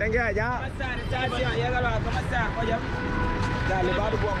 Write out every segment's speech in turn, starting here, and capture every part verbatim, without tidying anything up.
Tengah aja. Masar, cari yang yang kalau masar, kau jam. Dah lebar buang.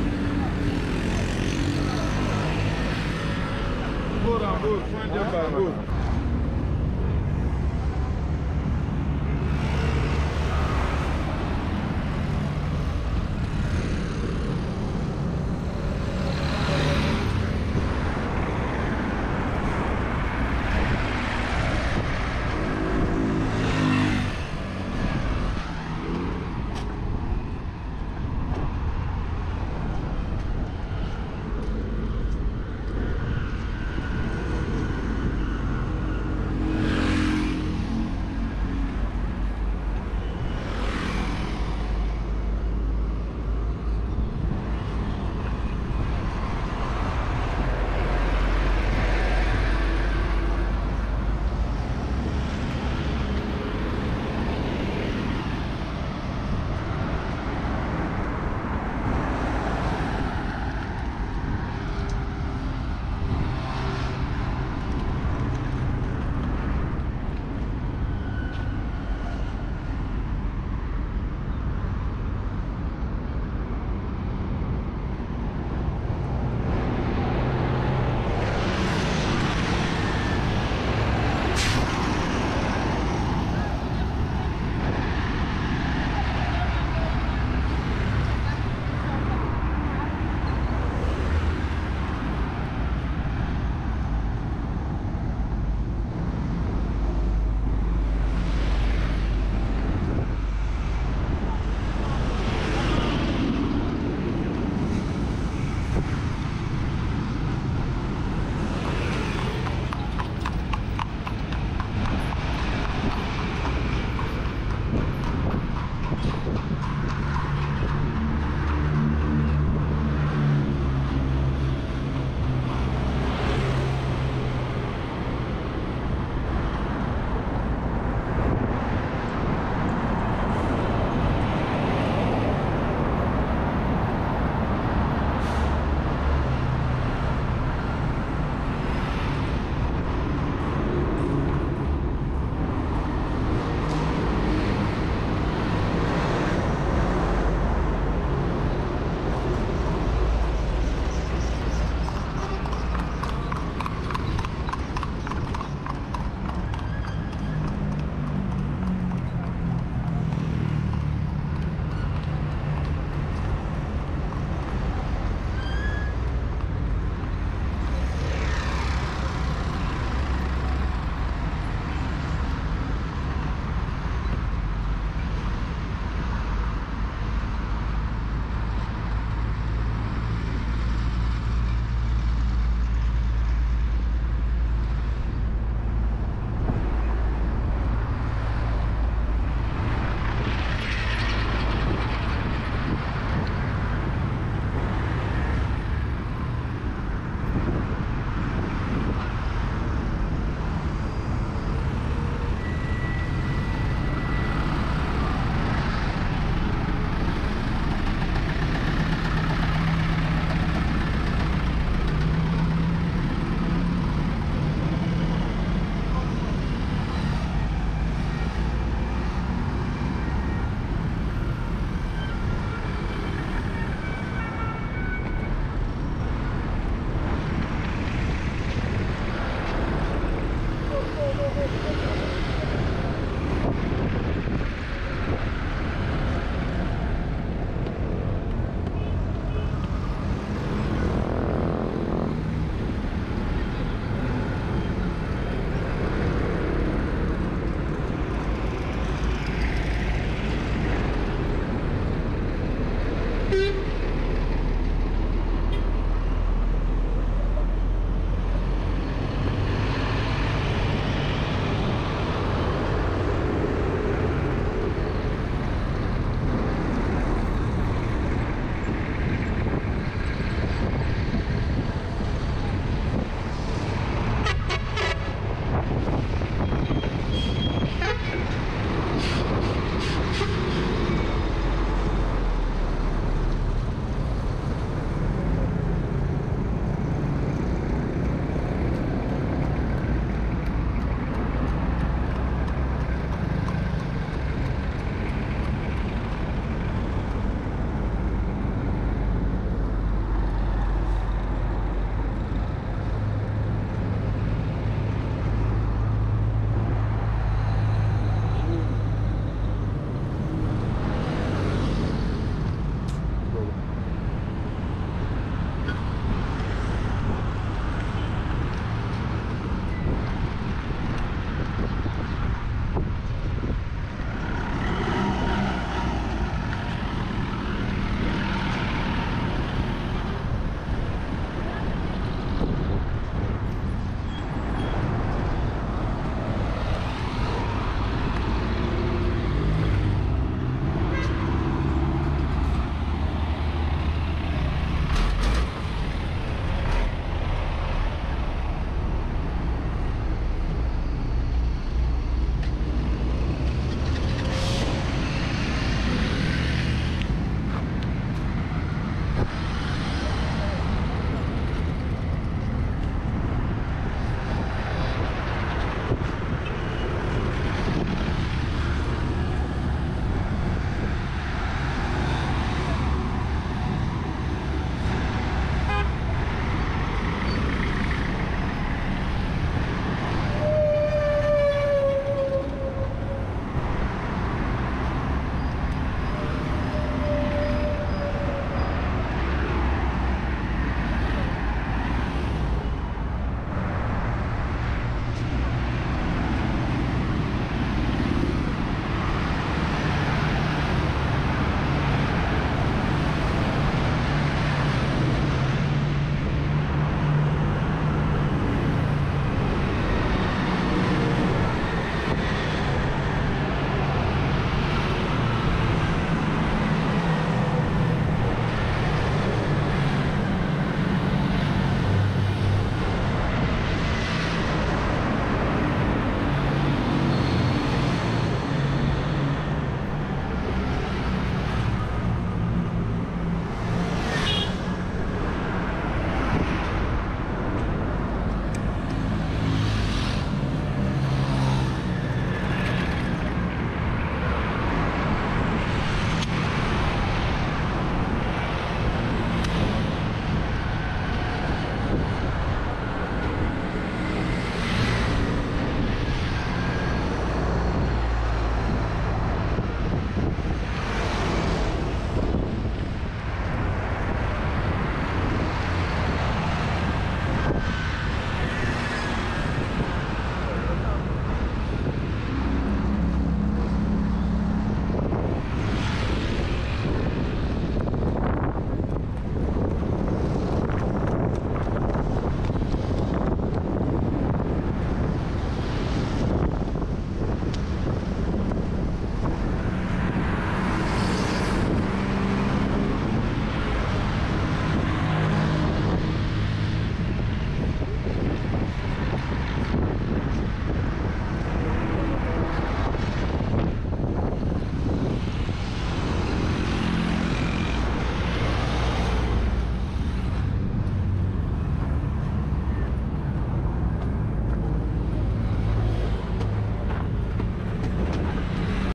Good, good, good.